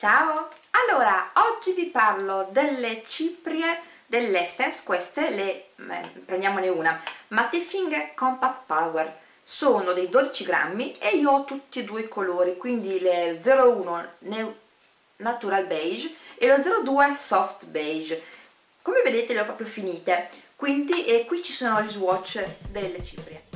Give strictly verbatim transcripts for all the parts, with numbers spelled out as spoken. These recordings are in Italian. Ciao! Allora, oggi vi parlo delle ciprie dell'Essence, queste le eh, prendiamone una, Mattifying Compact Power, sono dei dodici grammi e io ho tutti e due i colori, quindi le zero uno Natural Beige e lo zero due Soft Beige. Come vedete le ho proprio finite, quindi e qui ci sono gli swatch delle ciprie.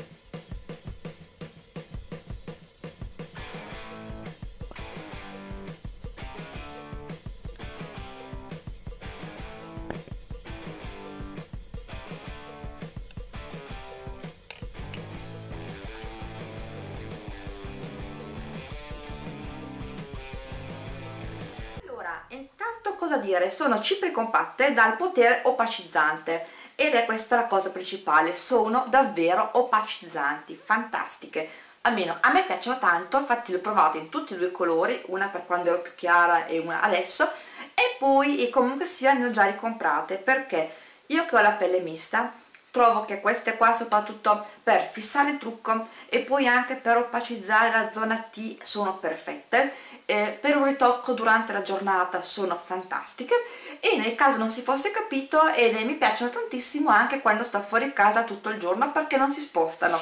Intanto cosa dire, sono ciprie compatte dal potere opacizzante ed è questa la cosa principale, sono davvero opacizzanti, fantastiche, almeno a me piacciono tanto, infatti le ho provate in tutti e due i colori, una per quando ero più chiara e una adesso, e poi e comunque sia ne ho già ricomprate perché io che ho la pelle mista trovo che queste qua soprattutto per fissare il trucco e poi anche per opacizzare la zona T sono perfette, eh, per un ritocco durante la giornata sono fantastiche e nel caso non si fosse capito e mi piacciono tantissimo anche quando sto fuori casa tutto il giorno perché non si spostano.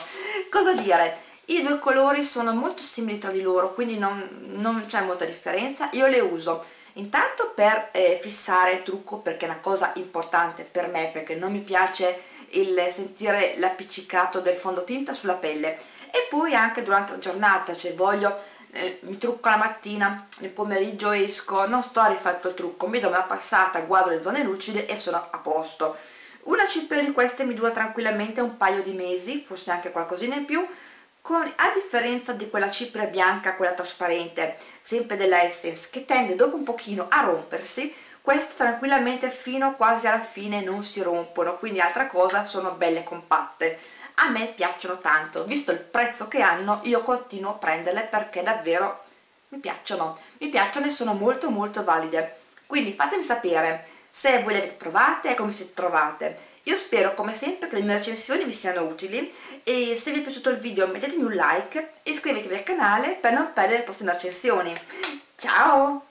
Cosa dire? I due colori sono molto simili tra di loro, quindi non, non c'è molta differenza, io le uso intanto per eh, fissare il trucco perché è una cosa importante per me perché non mi piace il sentire l'appiccicato del fondotinta sulla pelle e poi anche durante la giornata, cioè voglio eh, mi trucco la mattina, nel pomeriggio esco, non sto a rifare il trucco, mi do una passata, guardo le zone lucide e sono a posto. Una cipria di queste mi dura tranquillamente un paio di mesi, forse anche qualcosina in più, con, a differenza di quella cipria bianca, quella trasparente, sempre della Essence, che tende dopo un pochino a rompersi, queste tranquillamente fino quasi alla fine non si rompono, quindi altra cosa, sono belle compatte. A me piacciono tanto, visto il prezzo che hanno, io continuo a prenderle perché davvero mi piacciono, mi piacciono e sono molto molto valide. Quindi fatemi sapere se voi le avete provate e come siete trovate. Io spero come sempre che le mie recensioni vi siano utili e se vi è piaciuto il video mettetemi un like e iscrivetevi al canale per non perdere le prossime recensioni. Ciao!